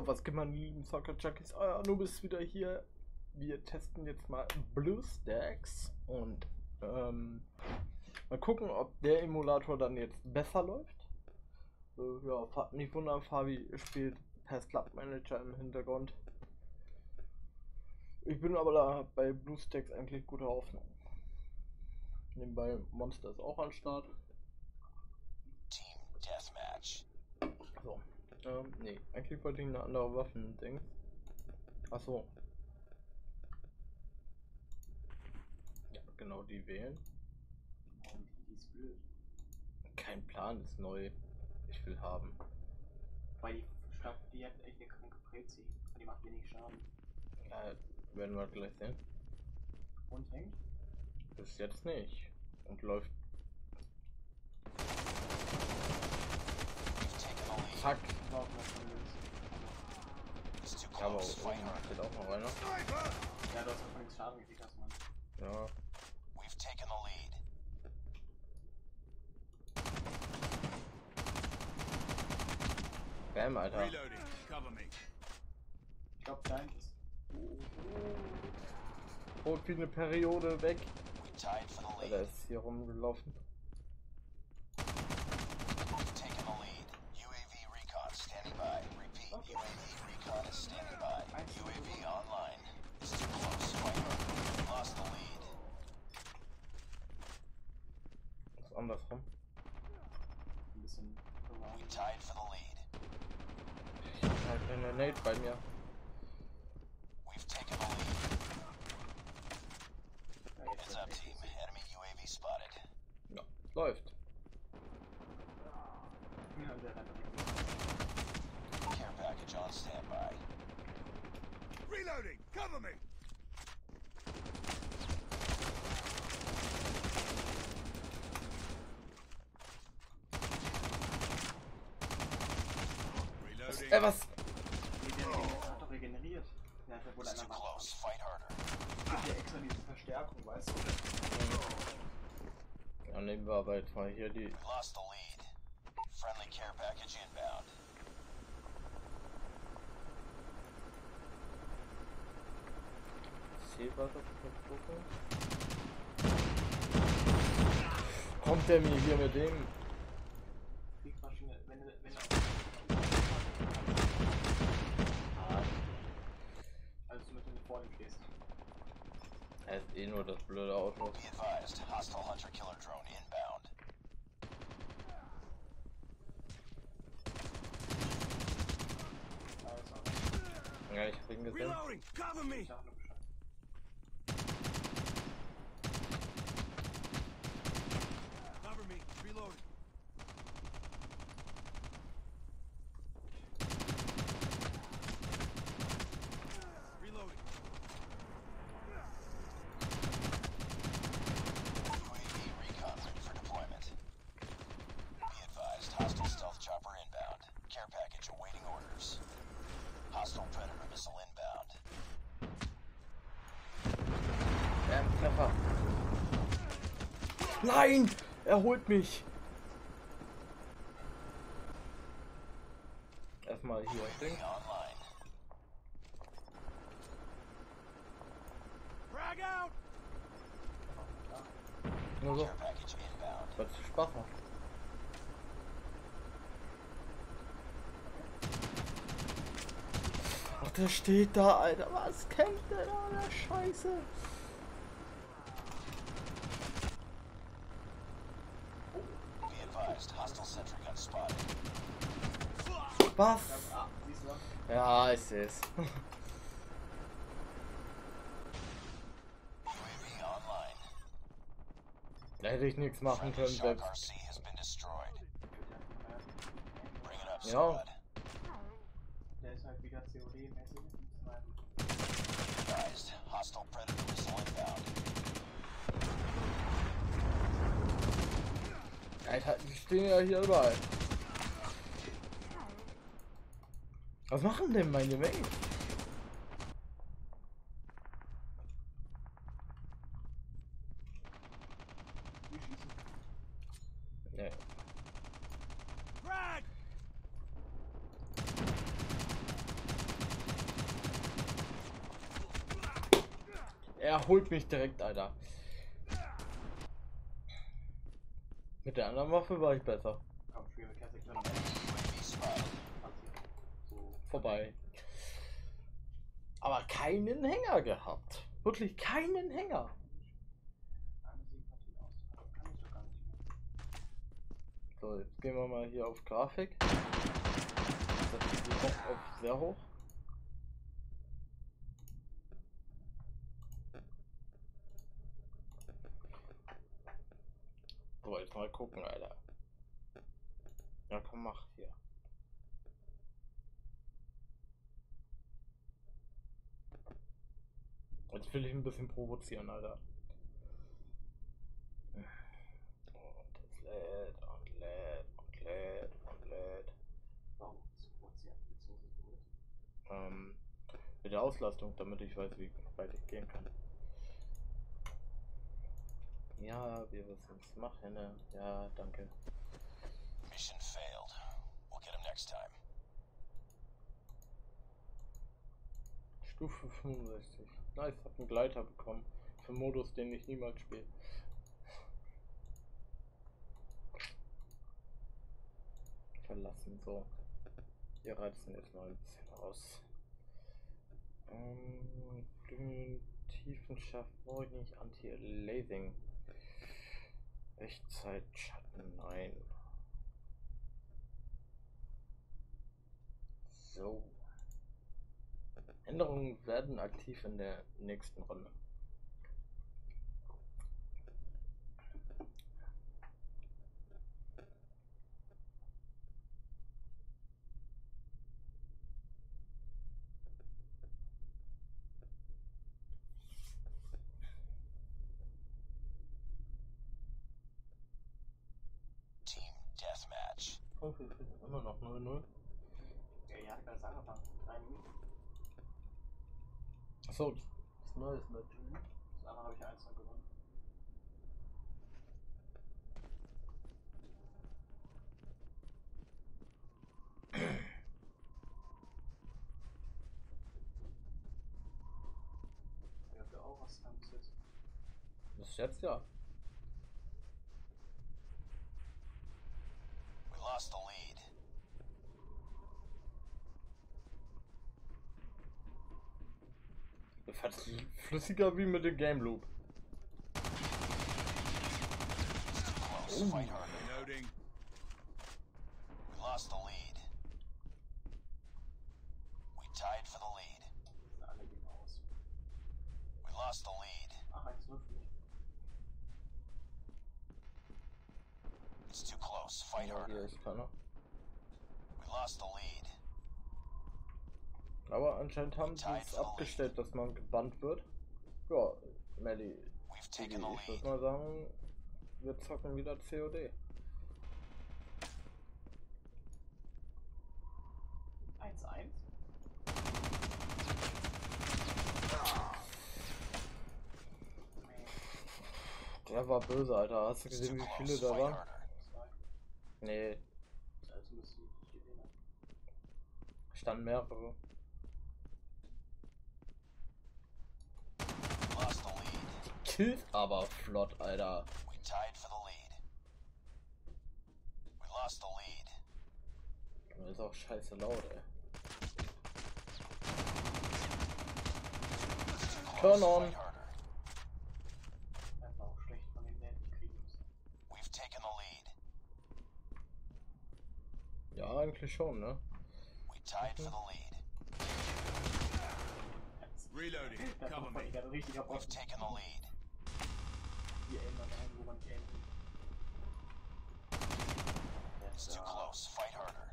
Jo, was gibt man, lieben Soccer Junkies? Euer Anubis ist wieder hier. Wir testen jetzt mal BlueStacks und mal gucken, ob der Emulator dann jetzt besser läuft. Ja, nicht wundern, Fabi spielt Test Club Manager im Hintergrund. Ich bin aber da bei BlueStacks eigentlich guter Hoffnung. Nebenbei Monster ist auch am Start. Team Deathmatch. So, nee, eigentlich wollte ich eine andere Waffen-Ding. Achso. Ja, genau, die wählen. Kein Plan, ist neu. Ich will haben. Weil die Stadt, die hat echt eine kranke Prezi. Die macht wenig Schaden. Ja, werden wir gleich sehen. Und hängt? Bis jetzt nicht. Und läuft. Zack. Ja, aber geht auch noch einer. Ja, du hast einfach nichts Schaden gekriegt, hast man. Ja. Bam, Alter. Ich glaub, dein ist. Rot wie eine Periode weg. Alter, ist hier rumgelaufen. Ist andersrum. Ein bisschen. Ich hab eine Nate bei mir. Ja, läuft. Care package on standby. Reloading, cover me. Was? Der hat doch regeneriert. Der hat ja wohl einer close, fight harder. Gibt ja extra diese Verstärkung, weißt du? Ja, nehmen wir aber jetzt mal hier die. Lost the lead. Friendly care package inbound. Kommt der mir hier mit dem? Er ist eh nur das blöde Auto. Be advised, hostile Hunter Killer Drone inbound. Ja, ich hab ihn gesehen. Predator Missile inbound. Ja, ein Treffer. Nein! Er holt mich! Erstmal hier ein Ding. Nur so. Wird Spaß machen. Der steht da, Alter. Was kämpft der da, Alter? Scheiße. Was? Ja, ich seh's. Da hätte ich nichts machen können, selbst. Ja. Der ist halt wieder COD-mäßig. Hostile Predator Missile inbound. Alter, die stehen ja hier überall. Was machen denn meine Mates? Nee. Er holt mich direkt, Alter. Mit der anderen Waffe war ich besser. Vorbei. Aber keinen Hänger gehabt. Wirklich keinen Hänger. So, jetzt gehen wir mal hier auf Grafik. Das geht auf sehr hoch. So, jetzt mal gucken, Alter. Ja, komm, mach hier. Jetzt will ich ein bisschen provozieren, Alter. Und es lädt und lädt und lädt und lädt. Warum provozieren? Mit der Auslastung, damit ich weiß, wie weit ich gehen kann. Ja, wir wissen es. Mach Henne. Ja, danke. Mission failed. We'll get him next time. Stufe 65. Nice, hab einen Gleiter bekommen. Für einen Modus, den ich niemals spiele. Verlassen, so. Wir reizen jetzt mal ein bisschen aus. Tiefenschaft brauche ich nicht. Anti-Lasing. Echtzeitschatten, nein. So. Änderungen werden aktiv in der nächsten Runde. Team Deathmatch. Oh, wir sind immer noch 0-0. Ja, ihr habt ganz angefangen. 3 Minuten. So, das neue ist natürlich. Das andere habe ich 1-0 gewonnen. Ihr habt ja auch was ganz jetzt. Das ist jetzt ja. We lost the lead. Flüssiger wie mit dem Game Loop. Oh. Aber anscheinend haben sie es abgestellt, dass man gebannt wird. Ja, Mally, ich würde mal sagen, wir zocken wieder COD. 1-1. Der war böse, Alter. Hast du gesehen, wie viele da waren? Nee. Standen mehrere. Killt aber flott, Alter. We tied for the lead. We lost the lead. Das ist auch scheiße laut, ey. Turn on. Das war auch schlecht von den netten Kriegers. We've taken the lead. Ja, eigentlich schon, ne? We tied for the lead. Reloading. Cover me. We've taken the lead. Wir ändern ein, wo man ändert. It's too close. Fight harder.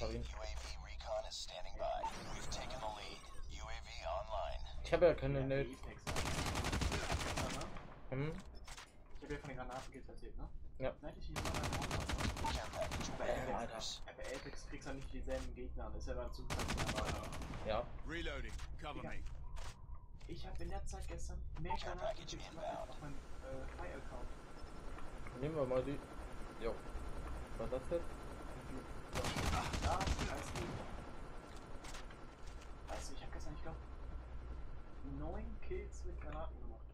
UAV recon standing by. Repeat, UAV recon is standing by. We've taken the lead. UAV online. Ich habe ja keine Nade. Ich habe ja von den Granaten erzählt, ne? Ja. Care package. Bei Apex kriegst du nicht dieselben Gegner, das ist ja dann Zufall. Ja. Reloading, cover me. Ich hab in der Zeit gestern mehr Care package inbound. Auf meinem Fire-Account. Nehmen wir mal die. Jo. Was ist das jetzt? Da ist die Gegner. gestern, ich glaube, 9 Kills mit Granaten gemacht.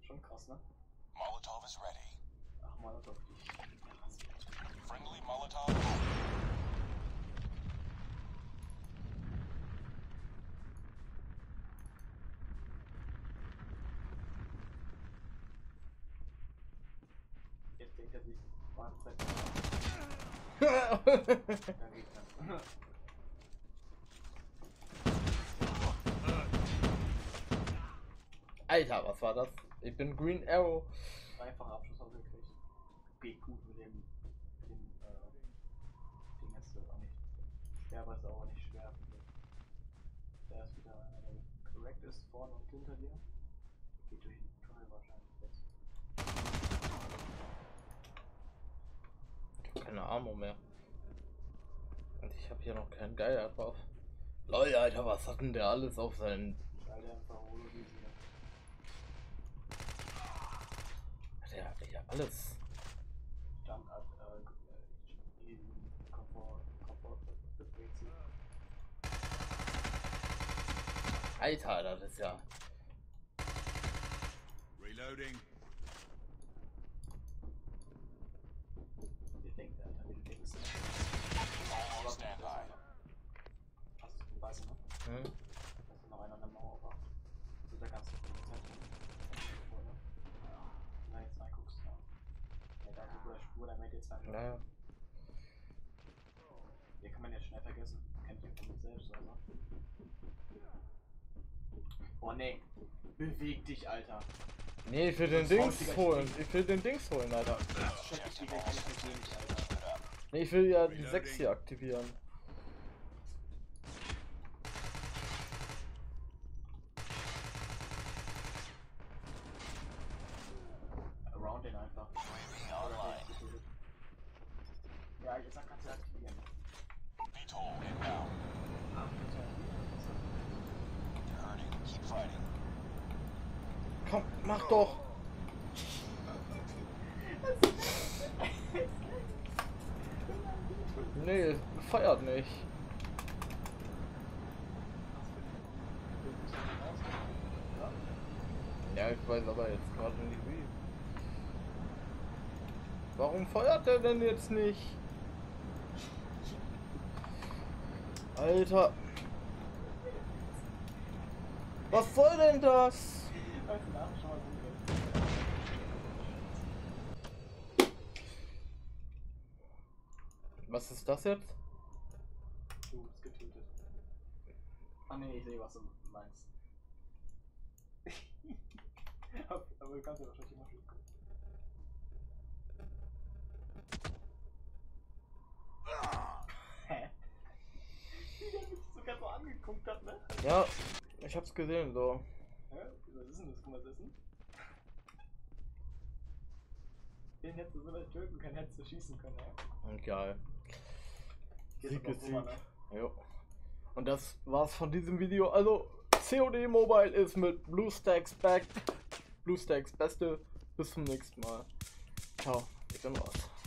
Schon krass, ne? Molotov is ready. Ach, Molotov, ich hasse ihn. Friendly Molotov. Jetzt denkt er sich, Warnzeit. Da geht er. Alter, was war das? Ich bin Green Arrow. Einfacher Abschluss haben wir gekriegt. Geht gut mit dem. Ding ist auch nicht. Sterber ist auch nicht schwer. Da ist wieder einer, der korrekt ist, vorne und hinter dir. Geht durch den Tunnel wahrscheinlich jetzt. Ich hab keine Armor mehr. Und ich hab hier noch keinen Geier drauf. Leute, Alter, was hat denn der alles auf seinen. Alter, einfach Holo-Wiese. Der hat ja alles. Standard, Komfort, Alter, das ist ja. Reloading. Ihr denkt, Alter, wie du denkst. Hast du weißt, ne? Hm? Hast du noch einen an der Mauer aufwacht? Also da kannst du jetzt reinguckst. Ja, da ist eine Spur, damit jetzt rein. Naja. Hier kann man jetzt schnell vergessen. Kennt ihr von mir selbst, also. Oh ne. Beweg dich, Alter. Nee, ich will den Dings holen. Ich will den Dings holen, Alter. Nee, ich will ja die 6 hier aktivieren. Komm, mach doch! Nee, feiert nicht. Ja, ich weiß aber jetzt gerade nicht wie. Warum feuert der denn jetzt nicht? Alter! Was soll denn das? Was ist das jetzt? Du bist getötet. Ah ne, ich sehe, was du meinst. Aber du kannst ja wahrscheinlich immer schon gucken. Hä? Wie der mich sogar so angeguckt hat, ne? Ja, ich hab's gesehen, so. Hä? Was ist denn das? Guck mal, was ist denn? Den hättest du so leicht töten können, hättest du schießen können, ja. Geil. Sieg gesiegt. Jo. Und das war's von diesem Video. Also, COD Mobile ist mit BlueStacks back. BlueStacks Beste. Bis zum nächsten Mal. Ciao. Ich bin raus.